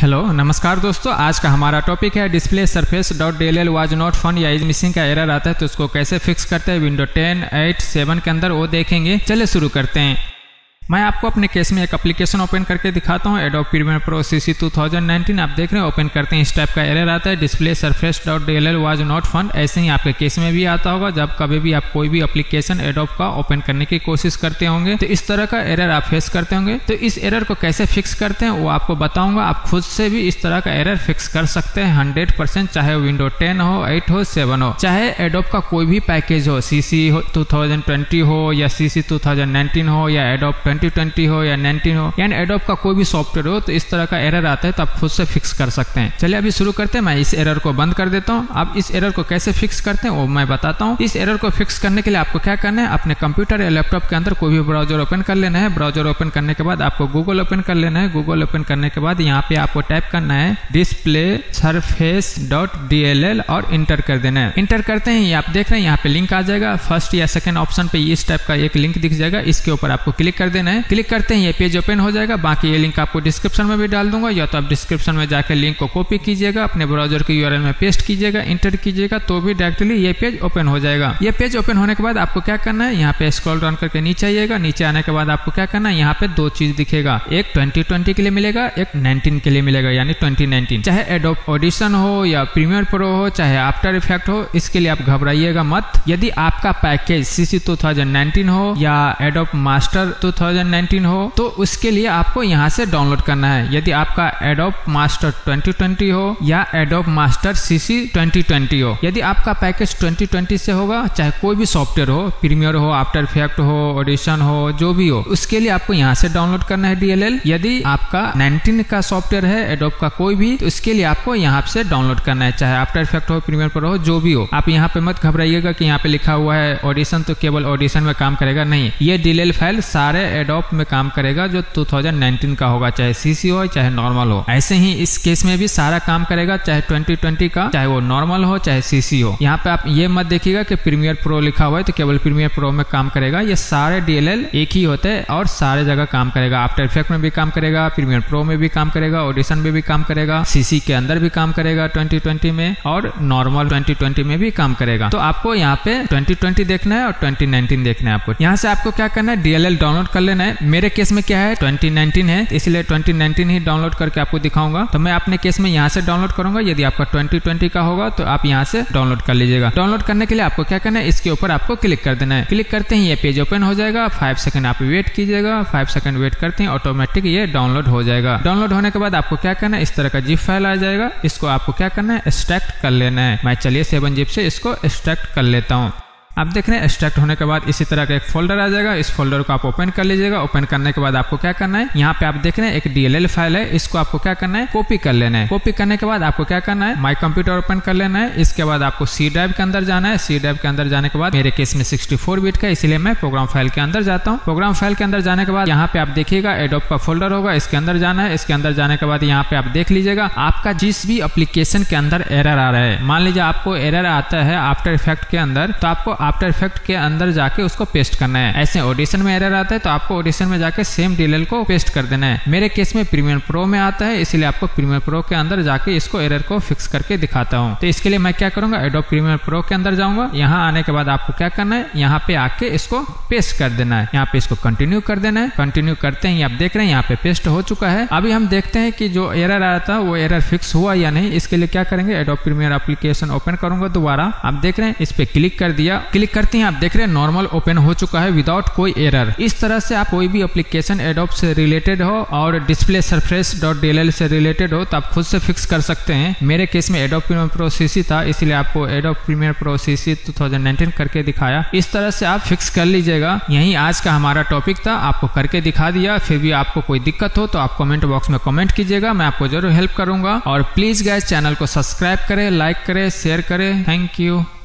Hello नमस्कार दोस्तों, आज का हमारा टॉपिक है display surface .dll was not found या इज मिसिंग का एरर आता है तो उसको कैसे फिक्स करते हैं विंडो 10, 8, 7 के अंदर वो देखेंगे। चलिए शुरू करते हैं। मैं आपको अपने केस में एक एप्लीकेशन ओपन करके दिखाता हूँ, एडोब प्रीमियर प्रो सीसी 2019। आप देख रहे हैं, ओपन करते हैं इस टाइप का एरर आता है display surface .dll was not found. ऐसे ही आपके केस में भी आता होगा जब कभी भी आप कोई भी एप्लीकेशन एडोब का ओपन करने की कोशिश करते होंगे तो इस तरह का एरर आप फेस करते होंगे। तो इस एरर को कैसे फिक्स करते हैं वो आपको बताऊंगा। आप खुद से भी इस तरह का एरर फिक्स कर सकते हैं 100%, चाहे विंडो 10 हो, 8 हो, 7 हो, चाहे एडोब का कोई भी पैकेज हो, सीसी 2020 हो या सीसी 2019 हो या एडोब 2020 हो या 19 हो, यानी एडोब का कोई भी सॉफ्टवेयर हो तो इस तरह का एरर आता है तो आप खुद से फिक्स कर सकते हैं। चलिए अभी शुरू करते हैं। मैं इस एरर को बंद कर देता हूं। अब इस एरर को कैसे फिक्स करते हैं वो मैं बताता हूं। इस एरर को फिक्स करने के लिए आपको क्या करना है, अपने कंप्यूटर या लैपटॉप के अंदर कोई भी ब्राउजर ओपन कर लेना है। ब्राउजर ओपन करने के बाद आपको गूगल ओपन कर लेना है। गूगल ओपन करने के बाद यहाँ पे आपको टाइप करना है DisplaySurface.dll और इंटर कर देना है। इंटर करते हैं, आप देख रहे हैं यहाँ पे लिंक आ जाएगा। फर्स्ट या सेकंड ऑप्शन पे इस टाइप का एक लिंक दिख जाएगा, इसके ऊपर आपको क्लिक कर देना है। क्लिक करते हैं ये पेज ओपन हो जाएगा। बाकी ये लिंक आपको डिस्क्रिप्शन में भी डाल दूंगा, या तो आप डिस्क्रिप्शन में जाकर लिंक को कॉपी कीजिएगा, अपने ब्राउजर के यूआरएल में पेस्ट कीजिएगा, इंटर कीजिएगा तो भी डायरेक्टली ये पेज ओपन हो जाएगा। ये पेज ओपन होने के बाद आपको क्या करना है, यहाँ पे स्क्रॉल डाउन करके नीचे आइएगा। नीचे आने के बाद आपको क्या करना है, यहाँ पे दो चीज दिखेगा, एक 2020 के लिए मिलेगा, एक 19 के लिए मिलेगा, यानी 2019। चाहे एडोब ऑडिशन हो या प्रीमियर प्रो हो, चाहे आफ्टर इफेक्ट हो, इसके लिए आप घबराइएगा मत। यदि आपका पैकेज सीसी 2019 हो या एडोब मास्टर 2019 हो तो उसके लिए आपको यहाँ से डाउनलोड करना है। यदि आपका एडोब मास्टर 2020 हो या एडोब मास्टर सीसी 2020 हो, यदि आपका पैकेज 2020 से होगा, चाहे कोई भी सॉफ्टवेयर हो, प्रीमियर हो, आफ्टर इफेक्ट हो, ऑडिशन हो, जो भी हो, उसके लिए आपको यहाँ से डाउनलोड करना है डीएलएल। यदि आपका 19 का सॉफ्टवेयर है एडोब का कोई भी, तो उसके लिए आपको यहाँ से डाउनलोड करना है, चाहे आफ्टर इफेक्ट हो, प्रीमियर प्रो हो, जो भी हो। आप यहाँ पे मत घबराइएगा कि यहाँ पे लिखा हुआ है ऑडिशन तो केवल ऑडिशन में काम करेगा, नहीं, ये डीएलएल फाइल सारे एडोब में काम करेगा जो 2019 का होगा, चाहे सीसी हो चाहे नॉर्मल हो। ऐसे ही इस केस में भी सारा काम करेगा, चाहे 2020 का, चाहे वो नॉर्मल हो चाहे सीसी हो। यहाँ पे आप ये मत देखिएगा कि प्रीमियर प्रो लिखा हुआ है तो केवल प्रीमियर प्रो में काम करेगा। ये सारे डीएलएल एक ही होते हैं और सारे जगह काम करेगा। आफ्टर इफेक्ट में भी काम करेगा, प्रीमियर प्रो में भी काम करेगा, ऑडिशन में भी काम करेगा, सीसी के अंदर भी काम करेगा 2020 में, और नॉर्मल 2020 में भी काम करेगा। तो आपको यहाँ पे 2020 देखना है और 2019 देखना है। आपको यहाँ से आपको क्या करना है, डीएलएल डाउनलोड कर लेना है। मेरे केस में क्या है, 2019 है, इसलिए 2019 ही डाउनलोड करके आपको दिखाऊंगा। तो मैं अपने केस में यहाँ से डाउनलोड करूंगा। यदि आपका 2020 का होगा तो आप यहाँ से डाउनलोड कर लीजिएगा। डाउनलोड करने के लिए आपको क्या करना है, इसके ऊपर आपको क्लिक कर देना है। क्लिक करते ही ये पेज ओपन हो जाएगा। 5 सेकंड आप वेट कीजिएगा। 5 सेकंड वेट करते हैं, ऑटोमेटिक ये डाउनलोड हो जाएगा। डाउनलोड होने के बाद आपको क्या करना है, इस तरह का जिप फाइल आ जाएगा। इसको आपको क्या करना है, एक्सट्रैक्ट कर लेना है। मैं चलिए 7 जिप से इसको एक्सट्रैक्ट कर लेता हूँ। आप देख रहे हैं, एक्सट्रैक्ट होने के बाद इसी तरह का एक फोल्डर आ जाएगा। इस फोल्डर को आप ओपन कर लीजिएगा। ओपन करने के बाद आपको क्या करना है, यहाँ पे आप देख रहे हैं एक डीएलएल फाइल है, इसको आपको क्या करना है, कॉपी कर लेना है। कॉपी करने के बाद आपको क्या करना है, माय कंप्यूटर ओपन कर लेना है। इसके बाद आपको सी ड्राइव के अंदर जाना है। सी ड्राइव के अंदर जाने के बाद, मेरे केस में 64 बिट का, इसलिए मैं प्रोग्राम फाइल के अंदर जाता हूँ। प्रोग्राम फाइल के अंदर जाने के बाद यहाँ पे आप देखिएगा एडोब का फोल्डर होगा, इसके अंदर जाना है। इसके अंदर जाने के बाद यहाँ पे आप देख लीजिएगा आपका जिस भी एप्लीकेशन के अंदर एरर आ रहा है, मान लीजिए आपको एरर आता है आफ्टर इफेक्ट के अंदर, तो आपको आफ्टर इफेक्ट के अंदर जाके उसको पेस्ट करना है। ऐसे ऑडिशन में एरर आता है तो आपको ऑडिशन में जाके सेम डीएलएल को पेस्ट कर देना है। मेरे केस में प्रीमियर प्रो में आता है, इसलिए आपको प्रीमियर प्रो के अंदर जाके इसको एरर को फिक्स करके दिखाता हूँ। तो इसके लिए मैं क्या करूंगा, एडोब प्रीमियर प्रो के अंदर जाऊंगा। यहाँ आने के बाद आपको क्या करना है, यहाँ पे आके इसको पेस्ट कर देना है। यहाँ पे इसको कंटिन्यू कर देना है। कंटिन्यू करते ही आप देख रहे हैं यहाँ पे पेस्ट हो चुका है। अभी हम देखते हैं कि जो एरर आया था वो एरर फिक्स हुआ या नहीं। इसके लिए क्या करेंगे, एडोब प्रीमियर एप्लीकेशन ओपन करूंगा दोबारा। आप देख रहे हैं, इस पे क्लिक कर दिया। क्लिक करते हैं, आप देख रहे हैं नॉर्मल ओपन हो चुका है विदाउट कोई एरर। इस तरह से आप कोई भी एप्लीकेशन एडोब से रिलेटेड हो और डिस्प्ले सरफेस .dll से रिलेटेड हो तो आप खुद से फिक्स कर सकते हैं। मेरे केस में एडोब प्रीमियर प्रो सीसी था, इसलिए आपको एडोब प्रीमियर प्रो सीसी 2019 करके दिखाया। इस तरह से आप फिक्स कर लीजिएगा। यही आज का हमारा टॉपिक था, आपको करके दिखा दिया। फिर भी आपको कोई दिक्कत हो तो आप कमेंट बॉक्स में कमेंट कीजिएगा, मैं आपको जरूर हेल्प करूंगा। और प्लीज गाइस, चैनल को सब्सक्राइब करें, लाइक करें, शेयर करें। Thank you.